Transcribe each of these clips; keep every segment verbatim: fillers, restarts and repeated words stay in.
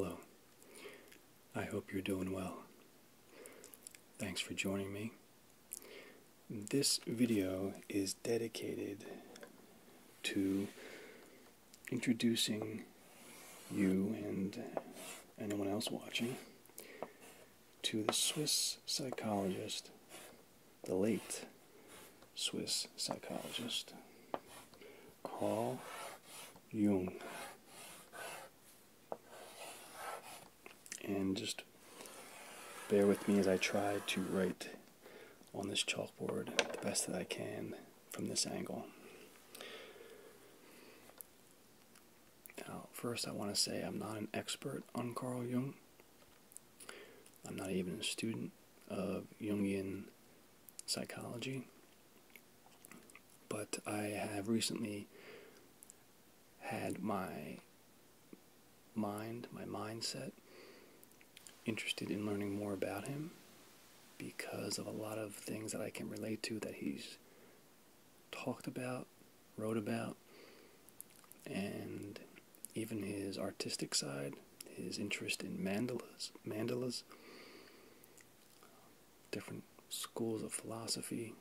Hello. I hope you're doing well. Thanks for joining me. This video is dedicated to introducing you and anyone else watching to the Swiss psychologist, the late Swiss psychologist, Carl Jung. And just bear with me as I try to write on this chalkboard the best that I can from this angle. Now, first I want to say I'm not an expert on Carl Jung. I'm not even a student of Jungian psychology. But I have recently had my mind, my mindset, interested in learning more about him because of a lot of things that I can relate to that he's talked about, wrote about, and even his artistic side, his interest in mandalas, mandalas, different schools of philosophy.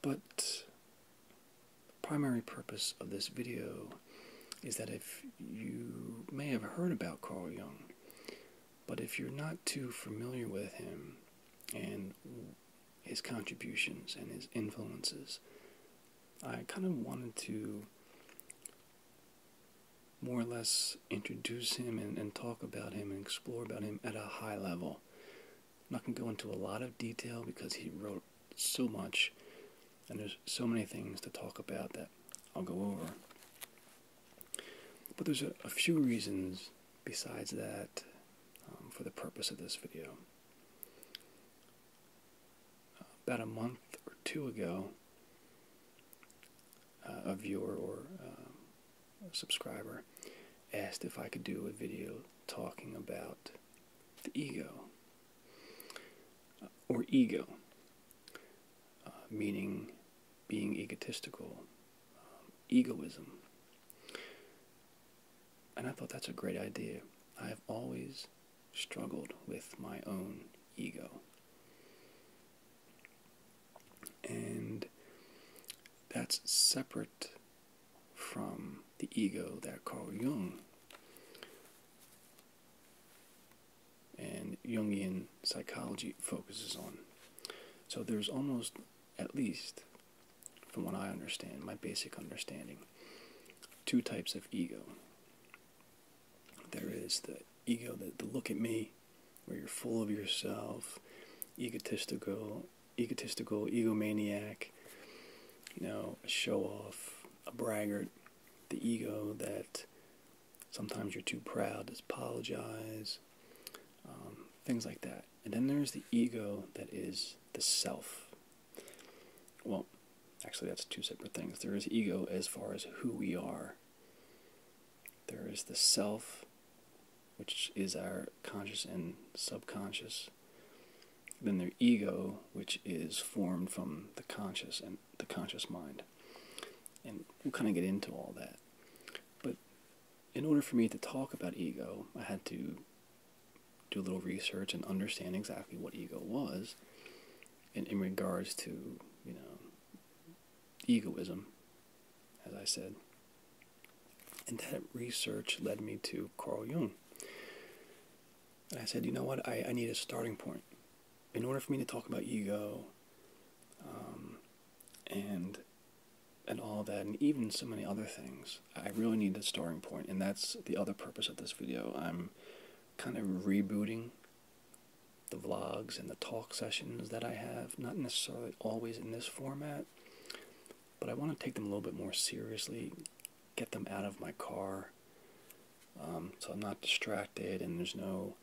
But the primary purpose of this video is that if you may have heard about Carl Jung, but if you're not too familiar with him and his contributions and his influences, I kind of wanted to more or less introduce him and, and talk about him and explore about him at a high level. I'm not going to go into a lot of detail because he wrote so much and there's so many things to talk about that I'll go over. But there's a, a few reasons besides that um, for the purpose of this video. Uh, about a month or two ago, uh, a viewer or uh, a subscriber asked if I could do a video talking about the ego, uh, or ego, uh, meaning being egotistical, um, egoism. And I thought that's a great idea. I have always struggled with my own ego. And that's separate from the ego that Carl Jung and Jungian psychology focuses on. So there's almost, at least, from what I understand, my basic understanding, two types of ego. There is the ego, the, the look at me, where you're full of yourself, egotistical, egotistical, egomaniac, you know, a show-off, a braggart. The ego that sometimes you're too proud to apologize, um, things like that. And then there's the ego that is the self. Well, actually that's two separate things. There is ego as far as who we are. There is the self, which is our conscious and subconscious. Then their ego, which is formed from the conscious and the conscious mind. And we'll kind of get into all that. But in order for me to talk about ego, I had to do a little research and understand exactly what ego was in, in regards to, you know, egoism, as I said. And that research led me to Carl Jung. And I said, you know what, I, I need a starting point. In order for me to talk about ego um, and and all that, and even so many other things, I really need a starting point. And that's the other purpose of this video. I'm kind of rebooting the vlogs and the talk sessions that I have, not necessarily always in this format, but I want to take them a little bit more seriously, get them out of my car, um, so I'm not distracted and there's no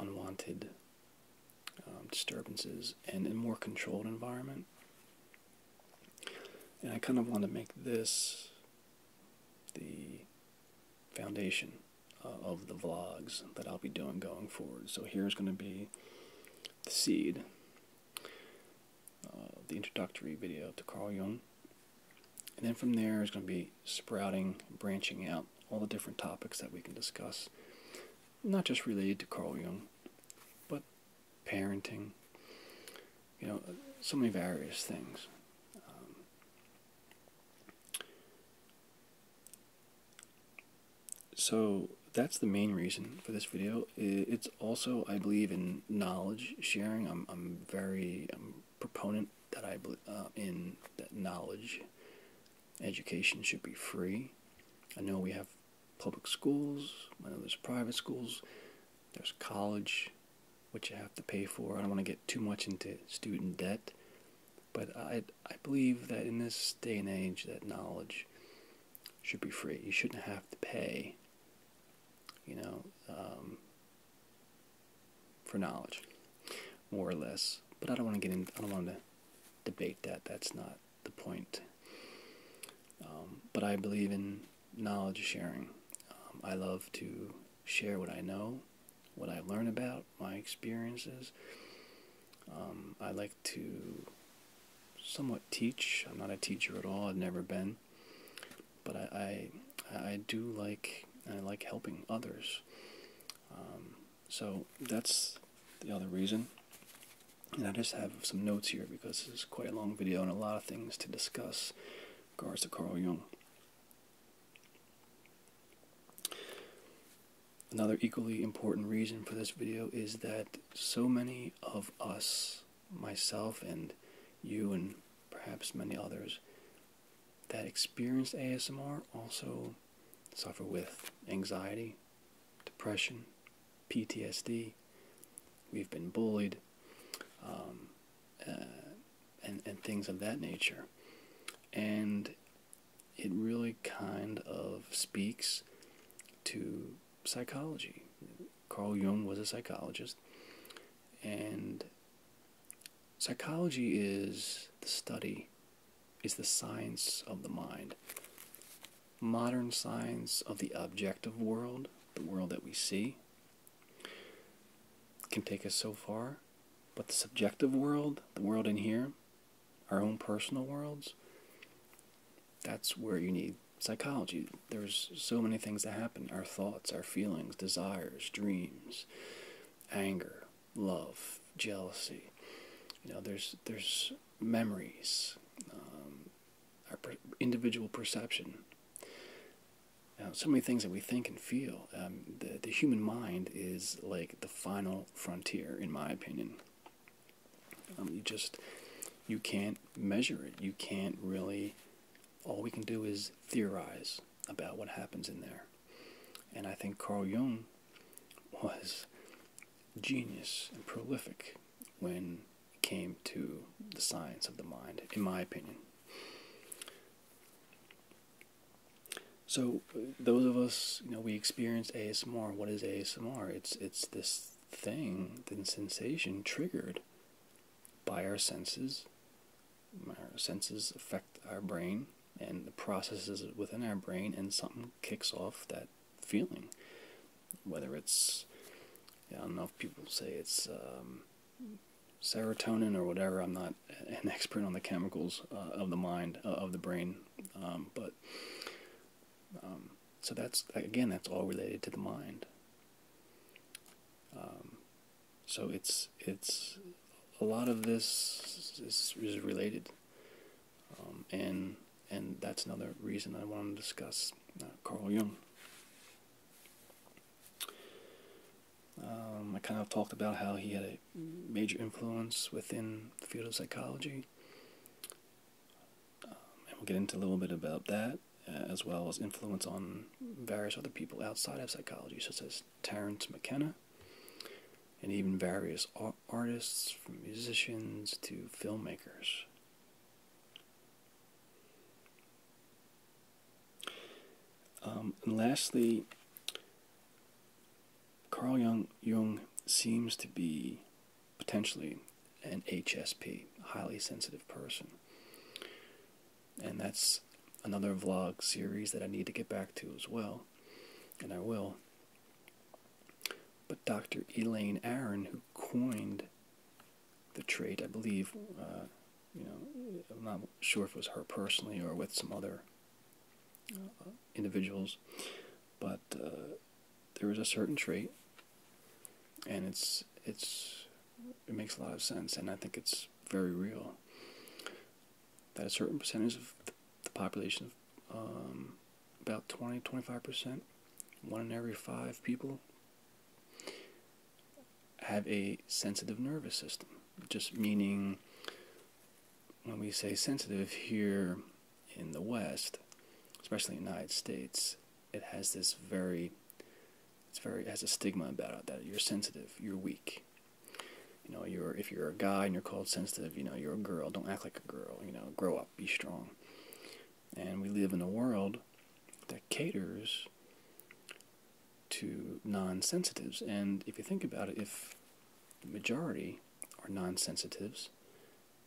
unwanted um, disturbances, and in a more controlled environment. And I kind of want to make this the foundation uh, of the vlogs that I'll be doing going forward. So here's going to be the seed, uh, the introductory video to Carl Jung. And then from there is going to be sprouting, branching out all the different topics that we can discuss, not just related to Carl Jung, but parenting, you know, so many various things. Um, so that's the main reason for this video. It's also, I believe, in knowledge sharing. I'm, I'm very I'm a proponent that I uh, in that knowledge education should be free. I know we have public schools, I know there's private schools, there's college, which you have to pay for. I don't want to get too much into student debt, but I, I believe that in this day and age that knowledge should be free. You shouldn't have to pay, you know, um, for knowledge, more or less. But I don't want to get in, I don't want to debate that, that's not the point. Um, but I believe in knowledge sharing. Um, I love to share what I know, what I learn about, my experiences. Um, I like to somewhat teach. I'm not a teacher at all. I've never been. But I, I, I do like, I like helping others. Um, so that's the other reason. And I just have some notes here because this is quite a long video and a lot of things to discuss in regards to Carl Jung. Another equally important reason for this video is that so many of us, myself and you and perhaps many others, that experience A S M R also suffer with anxiety, depression, P T S D, we've been bullied, um, uh, and, and things of that nature. And it really kind of speaks to psychology. Carl Jung was a psychologist, and psychology is the study, is the science of the mind. Modern science of the objective world, the world that we see, can take us so far, but the subjective world, the world in here, our own personal worlds, that's where you need psychology. There's so many things that happen. Our thoughts, our feelings, desires, dreams, anger, love, jealousy. You know, there's there's memories, um, our per individual perception. You know, so many things that we think and feel. Um, the the human mind is like the final frontier, in my opinion. Um, you just you can't measure it. You can't really. All we can do is theorize about what happens in there. And I think Carl Jung was genius and prolific when it came to the science of the mind, in my opinion. So those of us, you know, we experience A S M R. What is A S M R? It's, it's this thing, the sensation triggered by our senses. Our senses affect our brain and the processes within our brain, and something kicks off that feeling. Whether it's, I don't know if people say it's um, serotonin or whatever, I'm not an expert on the chemicals uh, of the mind, uh, of the brain, um, but, um, so that's, again, that's all related to the mind. Um, so it's, it's, a lot of this is, is related, um, and and that's another reason I want to discuss uh, Carl Jung. Um, I kind of talked about how he had a major influence within the field of psychology, um, and we'll get into a little bit about that, uh, as well as influence on various other people outside of psychology, such as Terence McKenna, and even various artists, from musicians to filmmakers. Um, and lastly, Carl Jung, Jung seems to be potentially an H S P, highly sensitive person. And that's another vlog series that I need to get back to as well, and I will. But Doctor Elaine Aaron, who coined the trait, I believe, uh, you know, I'm not sure if it was her personally or with some other uh, individuals, but uh, there is a certain trait, and it's it's it makes a lot of sense, and I think it's very real that a certain percentage of the population, um, about twenty to twenty-five percent, one in every five people, have a sensitive nervous system. Just meaning, when we say sensitive here in the West, especially in the United States, it has this very, it's very it has a stigma about it, that you're sensitive, you're weak. You know, you're if you're a guy and you're called sensitive, you know, you're a girl, don't act like a girl, you know, grow up, be strong. And we live in a world that caters to non-sensitives, and if you think about it, if the majority are non-sensitives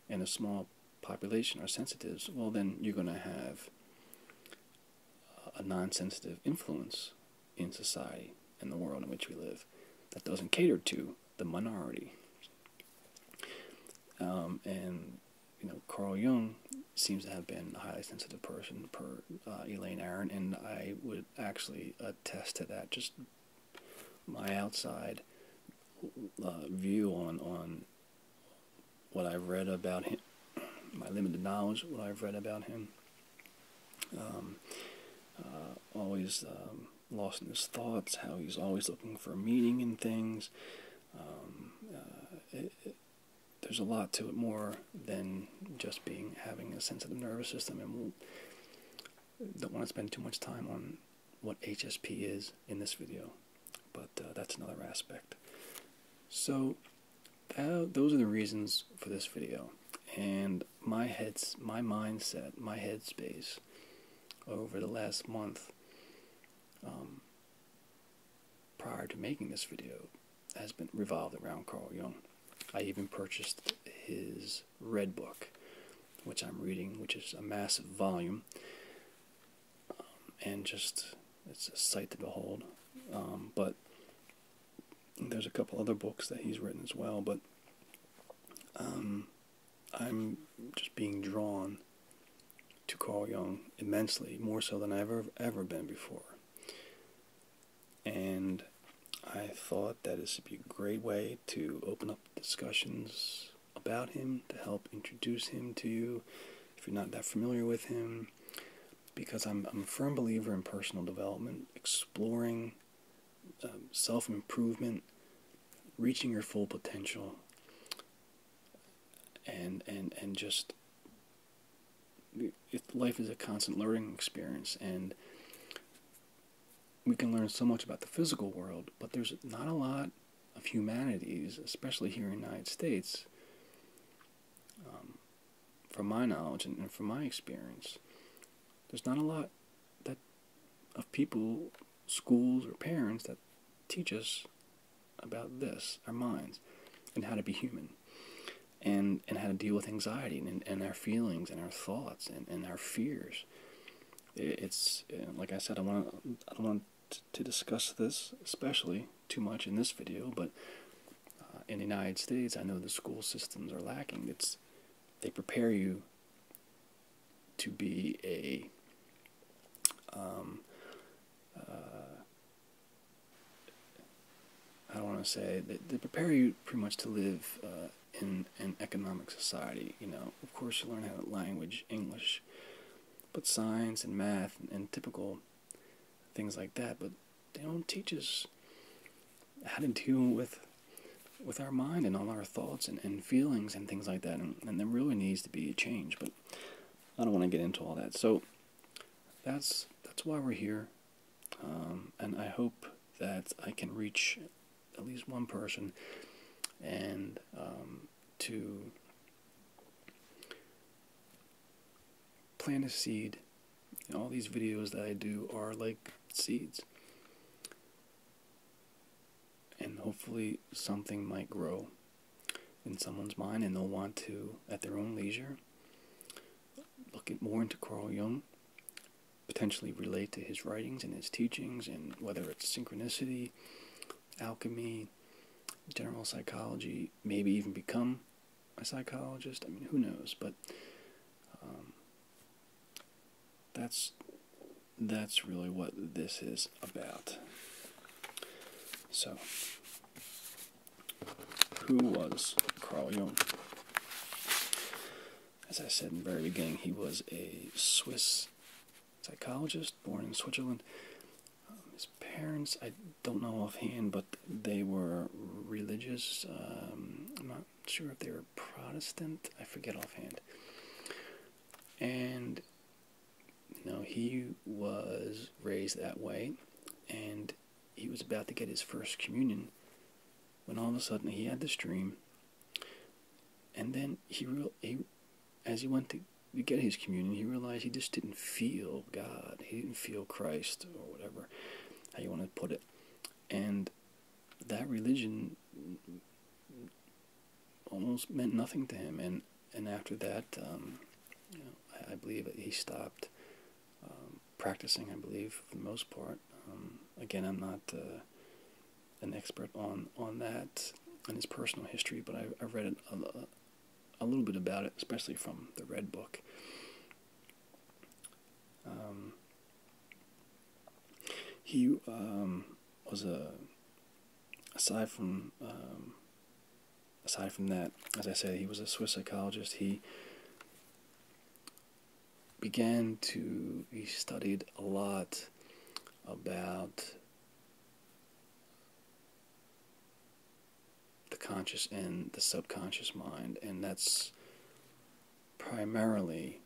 and a small population are sensitives, well then you're going to have a non-sensitive influence in society and the world in which we live that doesn't cater to the minority. Um, and you know, Carl Jung seems to have been a highly sensitive person, per uh, Elaine Aaron, and I would actually attest to that. Just my outside uh, view on on what I've read about him, my limited knowledge, what I've read about him. Um, uh, always um, lost in his thoughts, how he's always looking for meaning in things. Um, uh, it, it, There's a lot to it, more than just being having a sensitive nervous system, and we'll, don't want to spend too much time on what H S P is in this video, but uh, that's another aspect. So that, those are the reasons for this video, and my head's my mindset, my headspace over the last month um, prior to making this video has been revolved around Carl Jung. I even purchased his Red Book, which I'm reading, which is a massive volume, um, and just, it's a sight to behold, um, but there's a couple other books that he's written as well, but um, I'm just being drawn to Carl Jung immensely, more so than I've ever, ever been before, and I thought that this would be a great way to open up discussions about him, to help introduce him to you if you're not that familiar with him, because I'm, I'm a firm believer in personal development, exploring, um, self-improvement, reaching your full potential, and, and, and just, it, life is a constant learning experience, and we can learn so much about the physical world, but there's not a lot of humanities, especially here in the United States, um, from my knowledge and, and from my experience. There's not a lot that of people, schools or parents, that teach us about this, our minds, and how to be human, and, and how to deal with anxiety and, and our feelings and our thoughts and, and our fears. It's, like I said, I want to, I don't want to discuss this especially too much in this video, but uh, in the United States, I know the school systems are lacking. It's, they prepare you to be a um, uh, I don't want to say that they prepare you pretty much to live uh, in an economic society. You know, of course, you learn how to language, English, but science and math and, and typical things like that, but they don't teach us how to deal with with our mind and all our thoughts and, and feelings and things like that, and, and there really needs to be a change, but I don't want to get into all that. So that's that's why we're here, um, and I hope that I can reach at least one person, and um, to plant a seed. And all these videos that I do are like seeds, and hopefully something might grow in someone's mind, and they'll want to, at their own leisure, look at more into Carl Jung, potentially relate to his writings and his teachings, and whether it's synchronicity, alchemy, general psychology, maybe even become a psychologist? I mean, who knows? But um, that's that's really what this is about. So, who was Carl Jung? As I said in the very beginning, he was a Swiss psychologist born in Switzerland. Um, his parents, I don't know offhand, but they were religious. Um, I'm not sure if they were Protestant. I forget offhand. And, you know, he was raised that way, and he was about to get his first communion when all of a sudden he had this dream, and then he real he. As he went to get his communion, he realized he just didn't feel God. He didn't feel Christ, or whatever, how you want to put it. And that religion almost meant nothing to him. And, and after that, um, you know, I, I believe he stopped um, practicing, I believe, for the most part. Um, again, I'm not uh, an expert on, on that and his personal history, but I, I've read it a lot. A little bit about it, especially from the Red Book. Um, he um, was a aside from um, aside from that, as I said, he was a Swiss psychologist. He began to he studied a lot about the conscious and the subconscious mind, and that's primarily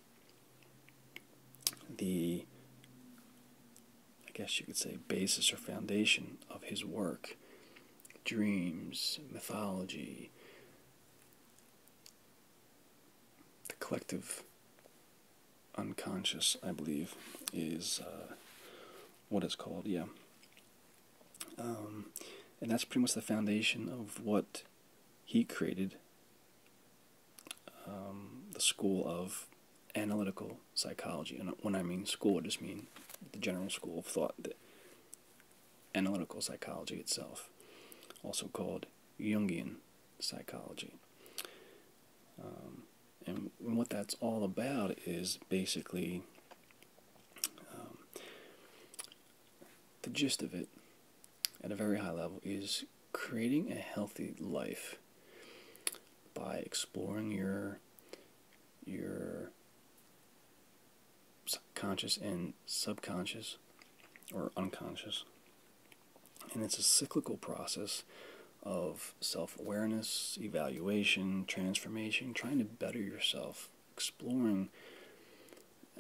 the, I guess you could say, basis or foundation of his work. Dreams, mythology, the collective unconscious, I believe, is uh, what it's called, yeah. Um, And that's pretty much the foundation of what he created, um, the school of analytical psychology. And when I mean school, I just mean the general school of thought, the analytical psychology itself, also called Jungian psychology. Um, and what that's all about is basically, um, the gist of it, at a very high level, is creating a healthy life by exploring your your conscious and subconscious or unconscious. And it's a cyclical process of self-awareness, evaluation, transformation, trying to better yourself, exploring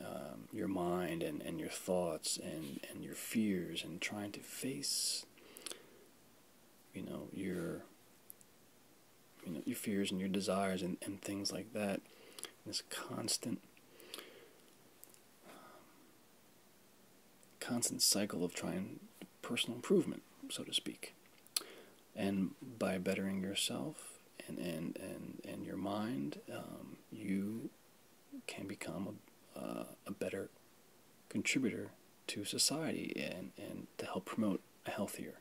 um, your mind and, and your thoughts and, and your fears, and trying to face you know, your you know, your fears and your desires and, and things like that. This constant um, constant cycle of trying personal improvement, so to speak. And by bettering yourself and, and, and, and your mind, um, you can become a, uh, a better contributor to society and, and to help promote a healthier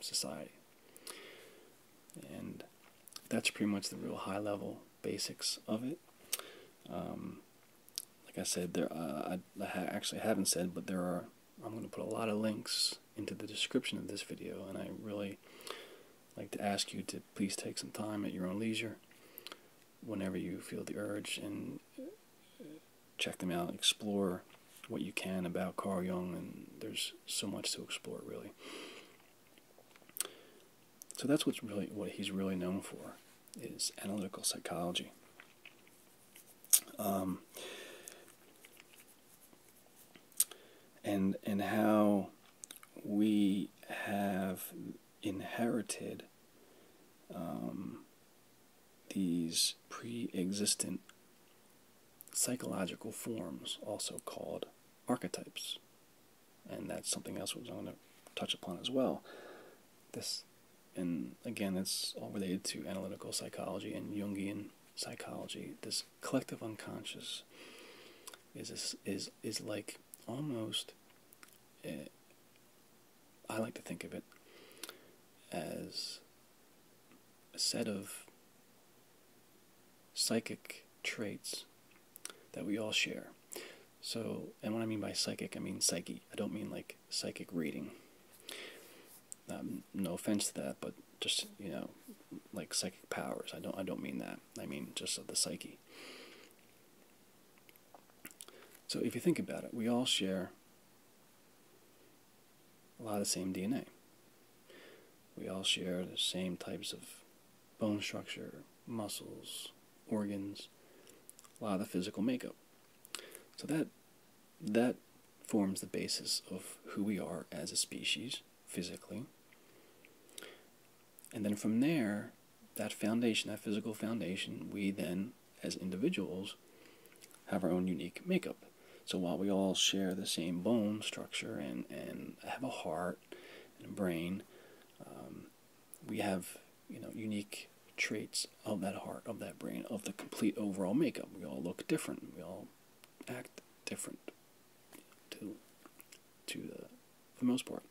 society. And that's pretty much the real high level basics of it. Um, like I said, there uh, I, I actually haven't said, but there are, I'm going to put a lot of links into the description of this video, and I really like to ask you to please take some time at your own leisure whenever you feel the urge, and check them out, explore what you can about Carl Jung, and there's so much to explore, really. So that's what's really what he's really known for, is analytical psychology. Um, and and how we have inherited um, these pre-existent psychological forms, also called archetypes. And that's something else which I'm going to touch upon as well. This. And again, that's all related to analytical psychology and Jungian psychology. This collective unconscious is is is like almost, a, I like to think of it as a set of psychic traits that we all share. So, and when I mean by psychic, I mean psyche. I don't mean like psychic reading. Um, no offense to that, but just, you know, like psychic powers. I don't. I don't mean that. I mean just the psyche. So if you think about it, we all share a lot of the same D N A. We all share the same types of bone structure, muscles, organs, a lot of the physical makeup. So that that forms the basis of who we are as a species, physically. And then from there, that foundation, that physical foundation, we then, as individuals, have our own unique makeup. So while we all share the same bone structure and, and have a heart and a brain, um, we have, you know, unique traits of that heart, of that brain, of the complete overall makeup. We all look different. We all act different to, to the, for the most part.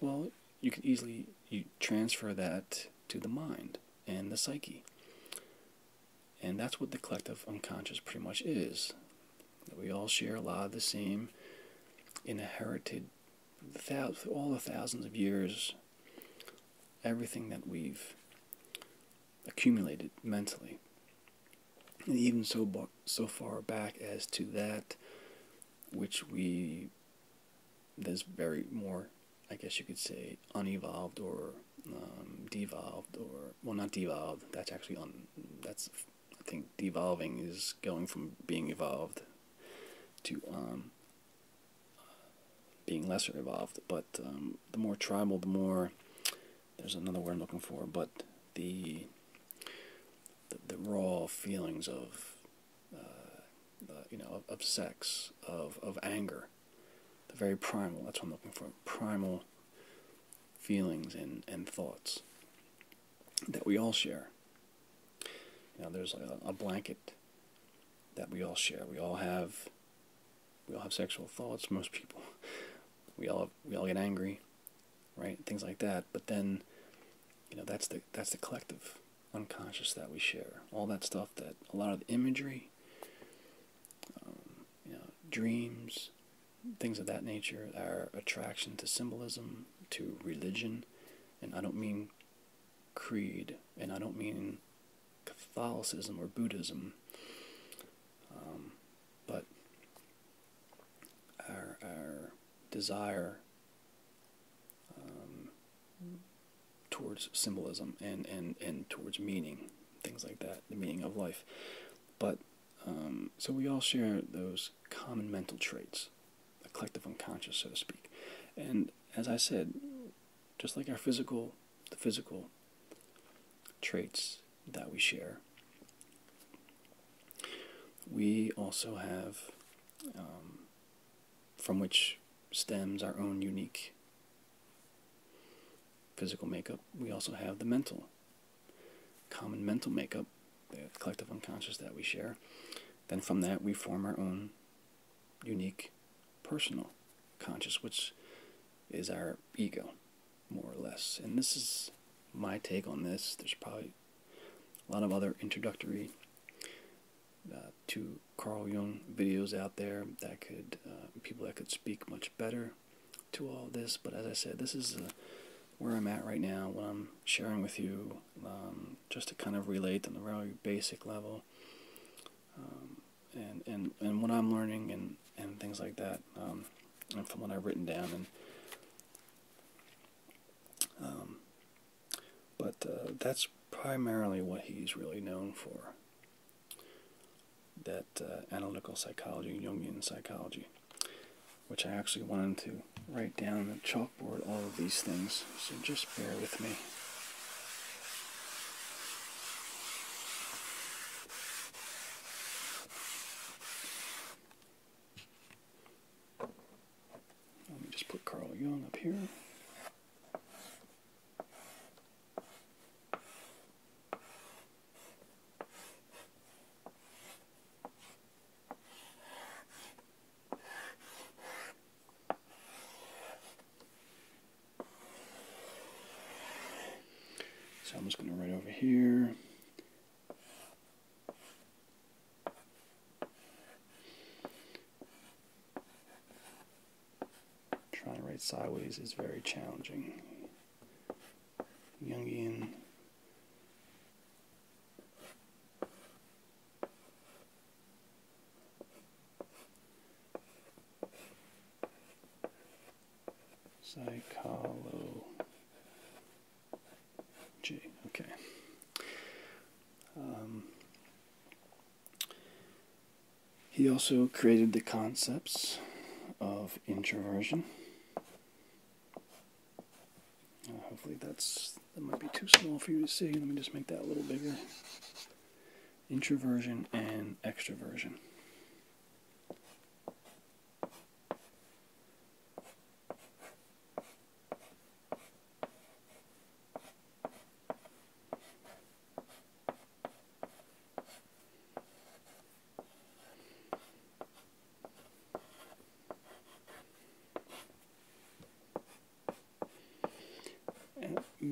Well, you can easily you transfer that to the mind and the psyche. And that's what the collective unconscious pretty much is. We all share a lot of the same inherited, all the thousands of years, everything that we've accumulated mentally. And even so, so far back as to that which we, there's very more, I guess you could say, unevolved or um, devolved or, well, not devolved, that's actually, un, that's, I think devolving is going from being evolved to um, being lesser evolved, but um, the more tribal, the more, there's another word I'm looking for, but the The, the raw feelings of, uh, the, you know, of, of sex, of, of anger, the very primal, that's what I'm looking for, primal feelings and, and thoughts that we all share. You know, there's a, a blanket that we all share. We all have, we all have sexual thoughts, most people. We all, we all get angry, right? Things like that. But then, you know, that's the, that's the collective unconscious that we share, all that stuff, that a lot of imagery, um, you know, dreams, things of that nature, our attraction to symbolism, to religion, and I don't mean creed, and I don't mean Catholicism or Buddhism, um, but our, our desire um, towards symbolism and, and, and towards meaning, things like that, the meaning of life. But, um, so we all share those common mental traits, a collective unconscious, so to speak. And as I said, just like our physical, the physical traits that we share, we also have, um, from which stems our own unique physical makeup, we also have the mental, common mental makeup, the collective unconscious that we share. Then from that we form our own unique personal conscious, which is our ego, more or less. And this is my take on this. There's probably a lot of other introductory uh, to Carl Jung videos out there that could, uh, people that could speak much better to all this. But as I said, this is a where I'm at right now, what I'm sharing with you, um, just to kind of relate on the very basic level, um, and, and, and what I'm learning and, and things like that, um, and from what I've written down. And um, But uh, that's primarily what he's really known for, that uh, analytical psychology, Jungian psychology, which I actually wanted to write down on the chalkboard, all of these things, so just bear with me. Let me just put Carl Jung up here. So I'm just going to write over here, sideways is very challenging. Jungian psychology. Okay. Um, he also created the concepts of introversion. Uh, hopefully that's that might be too small for you to see. Let me just make that a little bigger. Introversion and extroversion.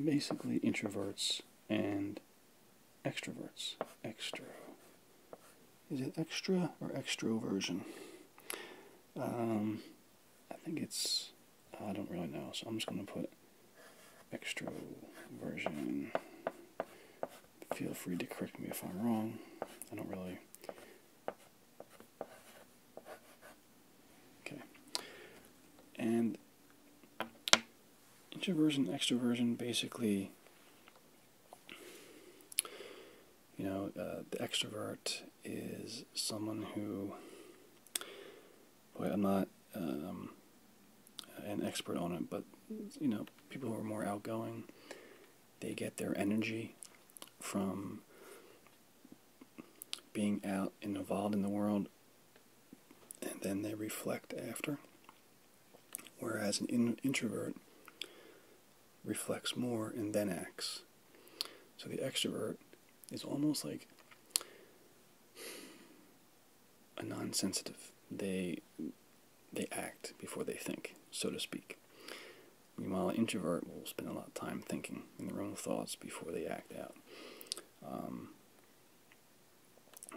Basically introverts and extroverts. Extro. Is it extra or extroversion? Um, I think it's, I don't really know, so I'm just going to put extroversion. Feel free to correct me if I'm wrong. I don't really. Okay. And introversion, extroversion, basically, you know, uh, the extrovert is someone who, well, I'm not um, an expert on it, but, you know, people who are more outgoing, they get their energy from being out and involved in the world, and then they reflect after, whereas an in introvert reflects more and then acts. So the extrovert is almost like a non-sensitive. They they act before they think, so to speak. Meanwhile, an introvert will spend a lot of time thinking in their own thoughts before they act out. Um,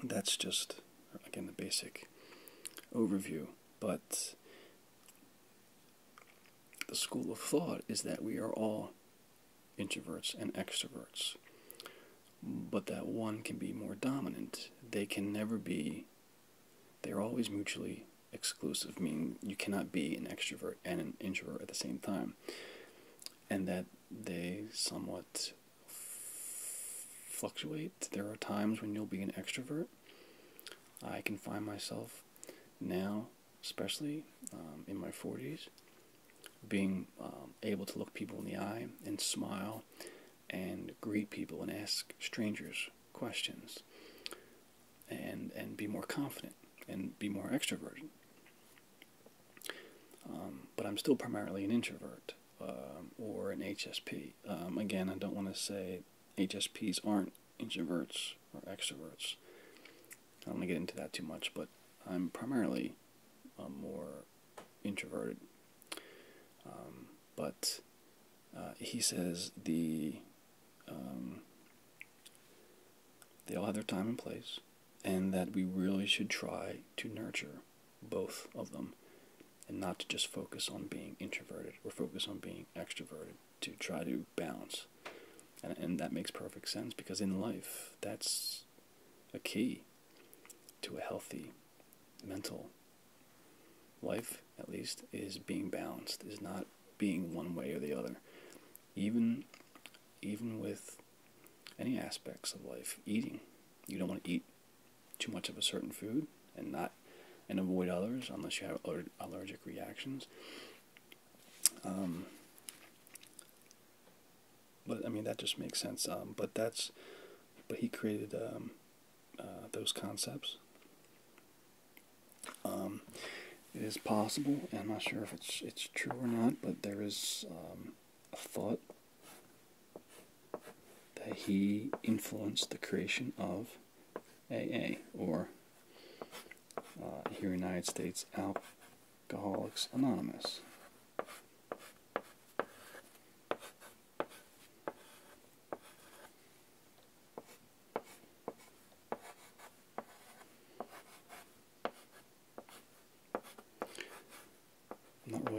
that's just, again, the basic overview, but the school of thought is that we are all introverts and extroverts, but that one can be more dominant. They can never be, they're always mutually exclusive, meaning you cannot be an extrovert and an introvert at the same time, and that they somewhat fluctuate. There are times when you'll be an extrovert. I can find myself now, especially um, in my forties, being um, able to look people in the eye and smile and greet people and ask strangers questions and and be more confident and be more extroverted. Um, but I'm still primarily an introvert um, or an H S P. Um, again, I don't want to say H S Ps aren't introverts or extroverts. I don't want to get into that too much, but I'm primarily uh, more introverted. Um, but uh, he says the um, they all have their time and place, and that we really should try to nurture both of them, and not to just focus on being introverted or focus on being extroverted, to try to balance. And, and that makes perfect sense, because in life, that's a key to a healthy mental life, at least, is being balanced, is not being one way or the other. Even even with any aspects of life, eating. You don't want to eat too much of a certain food and not and avoid others unless you have aller allergic reactions. Um, but I mean, that just makes sense. Um, but that's but he created um, uh, those concepts. Um, It is possible, and I'm not sure if it's it's true or not, but there is um, a thought that he influenced the creation of A A, or uh, here in the United States, Alcoholics Anonymous.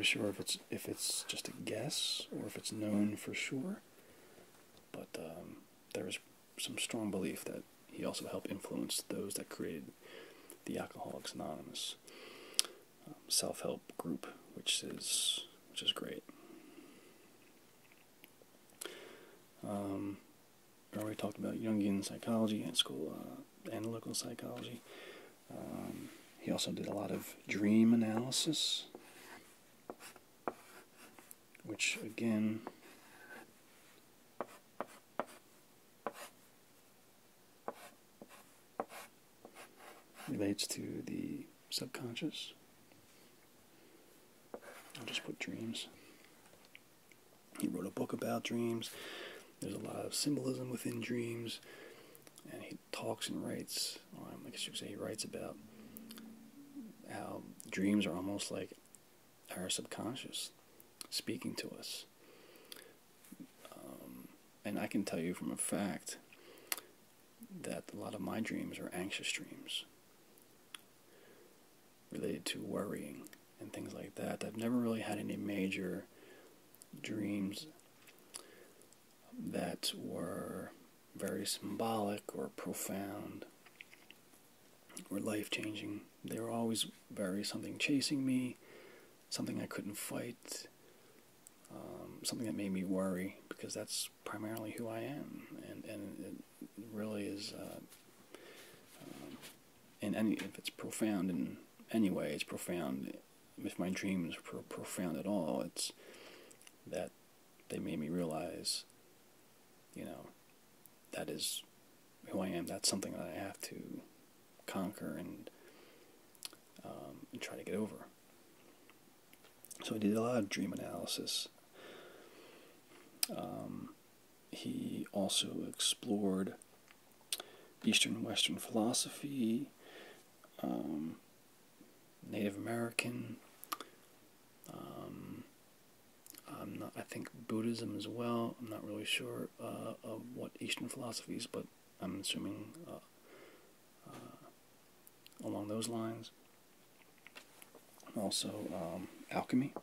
sure if it's if it's just a guess or if it's known for sure, but um, there is some strong belief that he also helped influence those that created the Alcoholics Anonymous um, self-help group, which is which is great. Um, I already talked about Jungian psychology and school uh, analytical psychology. Um, he also did a lot of dream analysis, which again relates to the subconscious. I'll just put dreams. He wrote a book about dreams. There's a lot of symbolism within dreams, and he talks and writes, or I guess you could say he writes about how dreams are almost like our subconscious speaking to us. Um, and I can tell you from a fact that a lot of my dreams are anxious dreams related to worrying and things like that. I've never really had any major dreams that were very symbolic or profound or life-changing. They were always very something chasing me, something I couldn't fight, um, something that made me worry, because that's primarily who I am, and, and it really is, uh, um, in any, if it's profound in any way, it's profound. If my dreams were profound at all, it's that they made me realize, you know, that is who I am. That's something that I have to conquer and, um, and try to get over. So he did a lot of dream analysis. Um, he also explored Eastern and Western philosophy, um, Native American, um, I'm not, I think Buddhism as well. I'm not really sure uh, of what Eastern philosophies, but I'm assuming uh, uh, along those lines. Also, um, alchemy.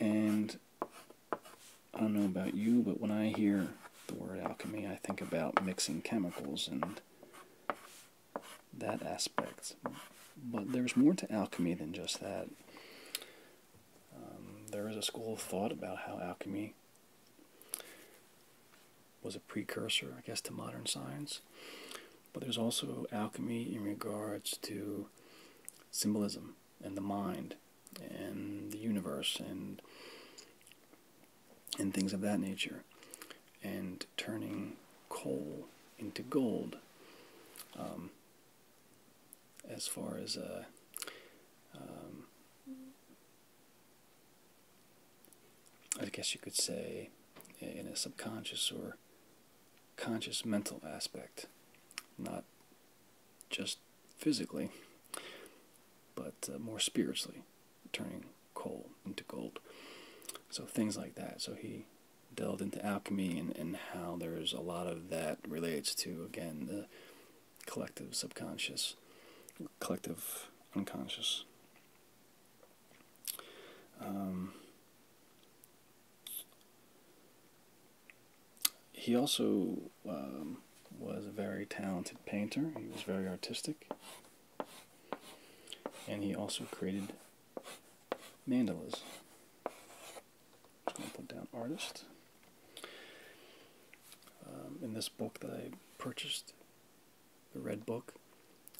And I don't know about you, but when I hear the word alchemy, I think about mixing chemicals and that aspect. But there's more to alchemy than just that. Um, there is a school of thought about how alchemy was a precursor, I guess, to modern science. But there's also alchemy in regards to symbolism and the mind and the universe and and things of that nature, and turning coal into gold. Um, as far as uh, um, I guess you could say in a subconscious or conscious mental aspect, not just physically, but uh, more spiritually, turning coal into gold. So things like that. So he delved into alchemy and, and how there's a lot of that relates to, again, the collective subconscious, collective unconscious. Um, he also um, was a very talented painter. He was very artistic. And he also created mandalas. I'm just going to put down artist. Um, in this book that I purchased, the red book,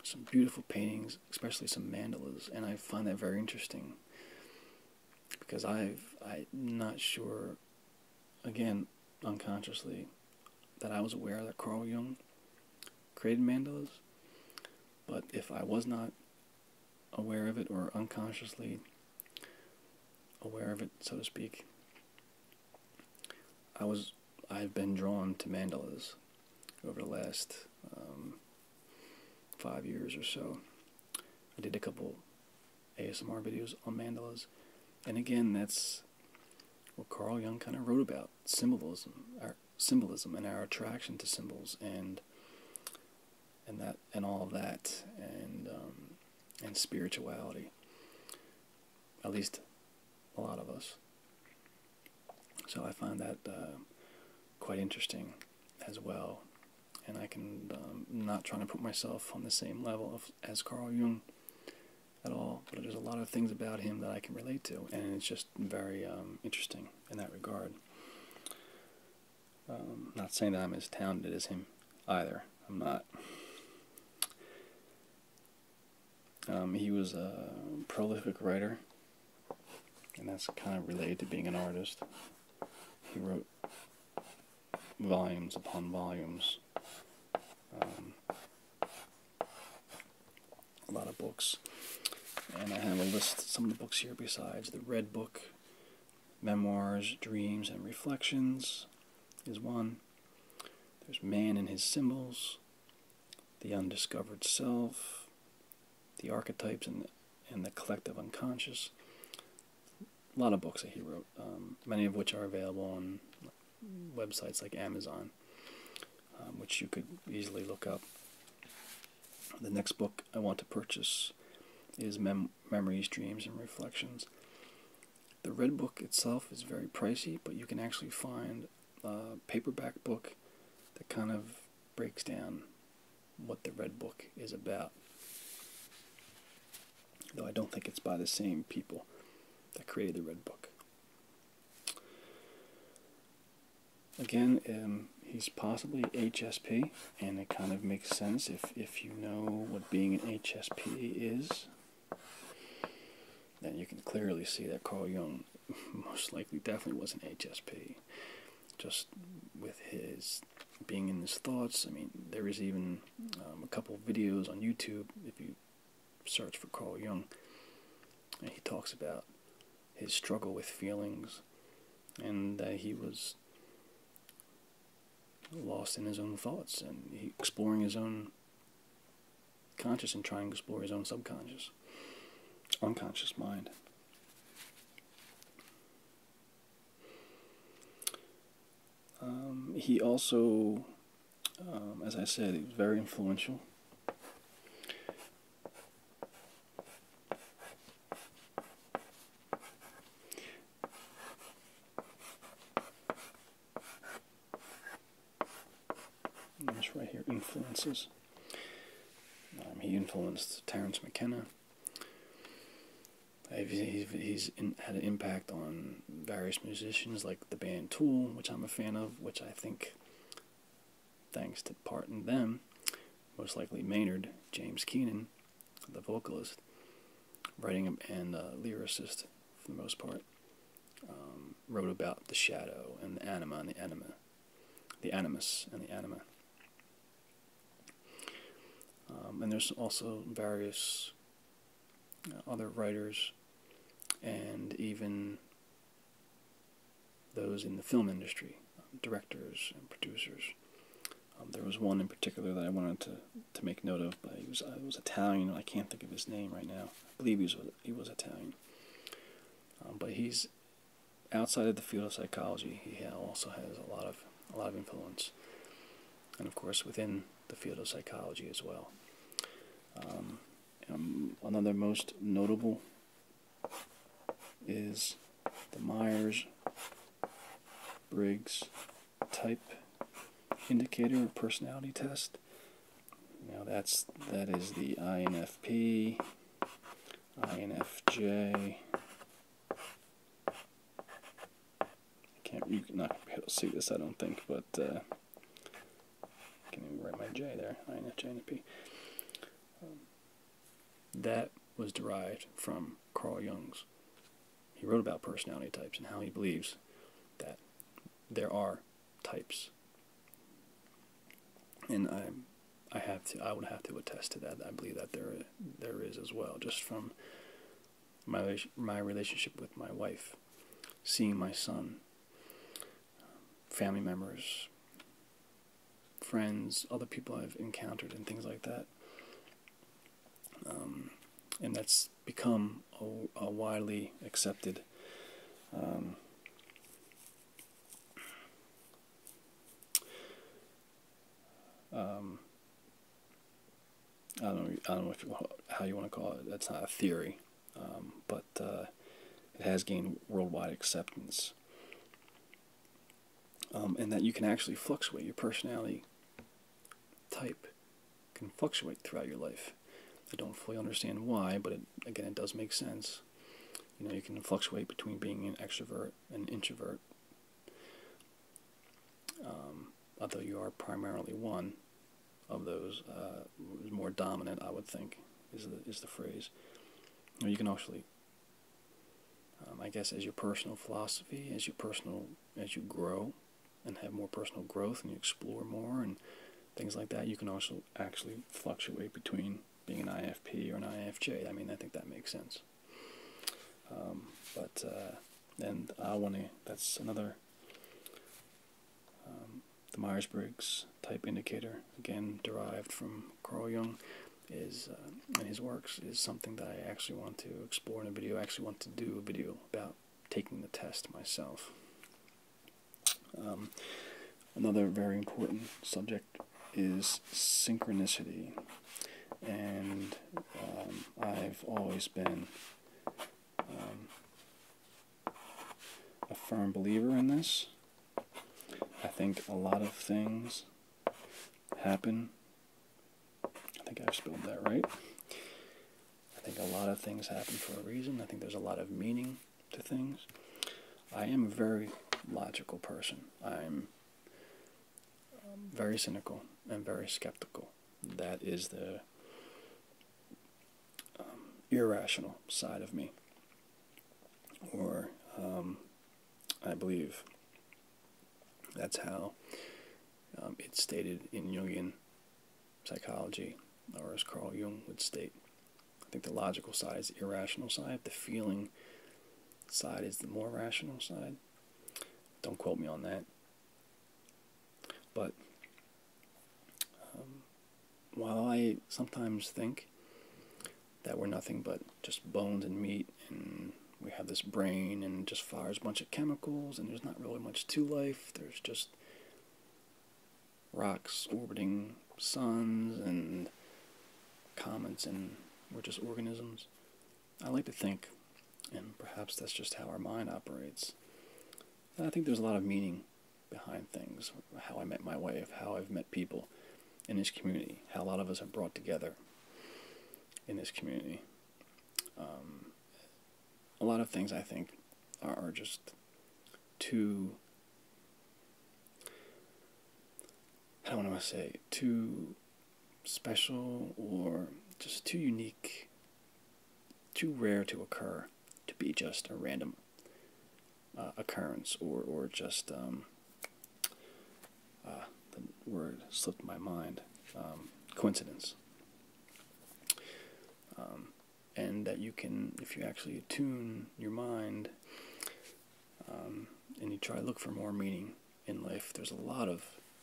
some beautiful paintings, especially some mandalas, and I find that very interesting because I've, I'm not sure, again, unconsciously, that I was aware that Carl Jung created mandalas, but if I was not aware of it, or unconsciously aware of it, so to speak, I was, I've been drawn to mandalas over the last um, five years or so. I did a couple A S M R videos on mandalas, and again, that's what Carl Jung kind of wrote about, symbolism, our symbolism and our attraction to symbols, and and that and all of that, and um, and spirituality. At least a lot of us. So I find that uh, quite interesting as well. And I can, um, not trying to put myself on the same level of, as Carl Jung at all, but there's a lot of things about him that I can relate to, and it's just very um, interesting in that regard. Um, not saying that I'm as talented as him either. I'm not. Um, he was a prolific writer, and that's kind of related to being an artist. He wrote volumes upon volumes, um, a lot of books, and I have a list of some of the books here besides the Red Book. Memoirs, Dreams, and Reflections is one. There's Man and His Symbols, The Undiscovered Self, The Archetypes and the, and the Collective Unconscious. A lot of books that he wrote, um, many of which are available on websites like Amazon, um, which you could easily look up. The next book I want to purchase is Mem Memories, Dreams, and Reflections. The Red Book itself is very pricey, but you can actually find a paperback book that kind of breaks down what the Red Book is about. Though I don't think it's by the same people that created the Red Book. Again, um, he's possibly H S P, and it kind of makes sense if, if you know what being an H S P is. Then you can clearly see that Carl Jung most likely definitely was an H S P. Just with his being in his thoughts. I mean, there is even um, a couple videos on YouTube, if you search for Carl Jung, and he talks about his struggle with feelings, and that uh, he was lost in his own thoughts, and he exploring his own conscious and trying to explore his own subconscious, unconscious mind. Um, he also, um, as I said, he was very influential. That's right here, influences. Um, he influenced Terence McKenna. He's, he's in, had an impact on various musicians like the band Tool, which I'm a fan of, which I think, thanks to part in them, most likely Maynard James Keenan, the vocalist, writing and uh, lyricist for the most part, um, wrote about the shadow and the anima and the anima, the animus and the anima. Um, and there's also various uh, other writers and even those in the film industry, um, directors and producers. Um, there was one in particular that I wanted to, to make note of, but he was, uh, he was Italian, and I can't think of his name right now. I believe he was, he was Italian. Um, but he's outside of the field of psychology. He also has a lot of, a lot of influence. And of course, within the field of psychology as well. Um, um, another most notable is the Myers-Briggs type indicator or personality test. Now that's that is the I N F P, I N F J. I can't. You're not gonna be able to see this, I don't think, but. Uh, I can even write my J there, I N F J and P. Um, that was derived from Carl Jung's. He wrote about personality types and how he believes that there are types. And I, I have to, I would have to attest to that. I believe that there, there is as well, just from my my relationship with my wife, seeing my son, family members, friends, other people I've encountered, and things like that. Um, and that's become a, a widely accepted um, um, I don't know, I don't know if you, how you want to call it, that's not a theory, um, but uh, it has gained worldwide acceptance. Um, and that you can actually fluctuate. Your personality type can fluctuate throughout your life. I don't fully understand why, but it, again, it does make sense. You know, you can fluctuate between being an extrovert and introvert, um, although you are primarily one of those. Uh, more dominant, I would think, is the is the phrase. Or you can actually, um, I guess, as your personal philosophy, as your personal, as you grow, and have more personal growth, and you explore more and things like that, you can also actually fluctuate between being an I N F P or an I N F J. I mean, I think that makes sense. Um, but, uh, and I want to, that's another, um, the Myers-Briggs type indicator, again, derived from Carl Jung, is, uh, and his works, is something that I actually want to explore in a video. I actually want to do a video about taking the test myself. Um, another very important subject is synchronicity, and um, I've always been um, a firm believer in this. I think a lot of things happen, I think I've spelled that right, I think a lot of things happen for a reason. I think there's a lot of meaning to things. I am very logical person. I'm very cynical and very skeptical. That is the um, irrational side of me, or um, I believe that's how um, it's stated in Jungian psychology, or as Carl Jung would state. I think the logical side is the irrational side, the feeling side is the more rational side. Don't quote me on that. But um, while I sometimes think that we're nothing but just bones and meat, and we have this brain and it just fires a bunch of chemicals, and there's not really much to life, there's just rocks orbiting suns and comets, and we're just organisms, I like to think, and perhaps that's just how our mind operates, and I think there's a lot of meaning behind things, how I met my wife, how I've met people in this community, how a lot of us are brought together in this community. Um, a lot of things, I think, are, are just too, I don't want to say, too special, or just too unique, too rare to occur, to be just a random uh, occurrence, or, or just, um, uh, the word slipped my mind, um, coincidence. Um, and that you can, if you actually attune your mind, um, and you try to look for more meaning in life, there's a lot of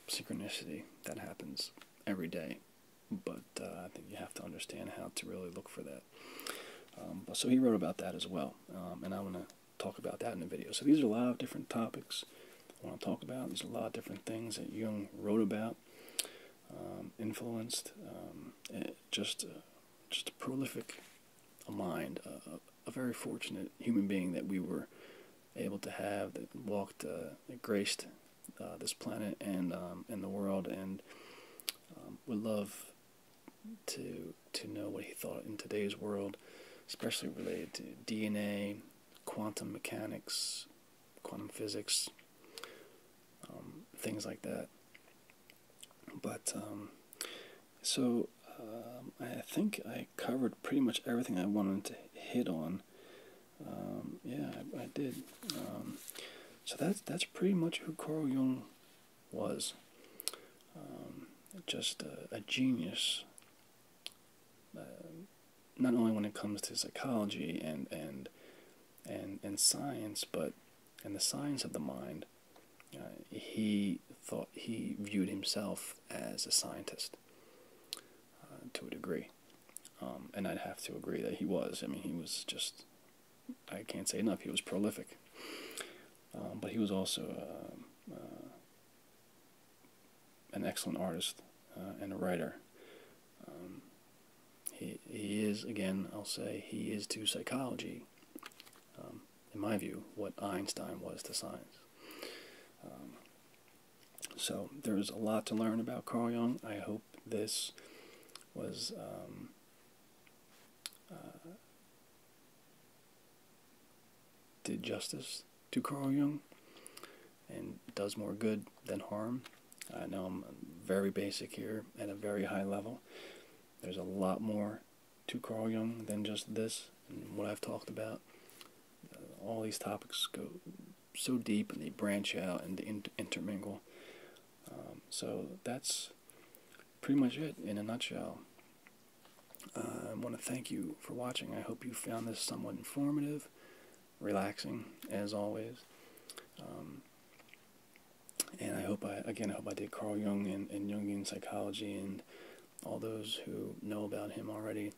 synchronicity that happens every day, but uh, I think you have to understand how to really look for that. Um, but so he wrote about that as well, um, and I want to talk about that in a video. So these are a lot of different topics I want to talk about. There's a lot of different things that Jung wrote about, um, influenced, um, just uh, just a prolific a mind, a, a very fortunate human being that we were able to have, that walked, uh, that graced uh, this planet and um, and the world, and um, would love to to know what he thought in today's world, especially related to D N A, quantum mechanics, quantum physics, Um, things like that. But um, so um, I think I covered pretty much everything I wanted to hit on. Um, yeah, I, I did. Um, so that's that's pretty much who Carl Jung was. Um, just a, a genius, uh, not only when it comes to psychology and and and and science, but and the science of the mind. Uh, he thought he viewed himself as a scientist uh, to a degree, um, and I'd have to agree that he was. I mean, he was just, I can't say enough, he was prolific, um, but he was also uh, uh, an excellent artist uh, and a writer. Um, he, he is, again, I'll say, he is to psychology um, my view, what Einstein was to science. Um, so there's a lot to learn about Carl Jung. I hope this was um, uh, did justice to Carl Jung and does more good than harm. I know I'm very basic here at a very high level. There's a lot more to Carl Jung than just this and what I've talked about. Uh, all these topics go so deep and they branch out and they inter intermingle. Um, so that's pretty much it in a nutshell. Uh, I want to thank you for watching. I hope you found this somewhat informative, relaxing as always. Um, and I hope I, again, I hope I did Carl Jung and, and Jungian psychology and all those who know about him already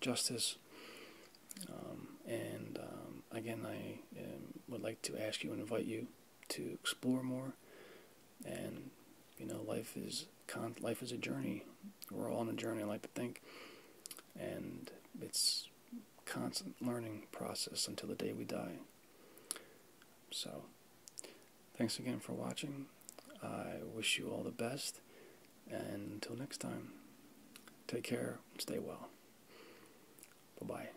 justice. Um, and um, again, I um, would like to ask you and invite you to explore more. And you know, life is con life is a journey. We're all on a journey, I like to think, and it's constant learning process until the day we die. So, thanks again for watching. I wish you all the best, and until next time, take care, stay well. Bye bye.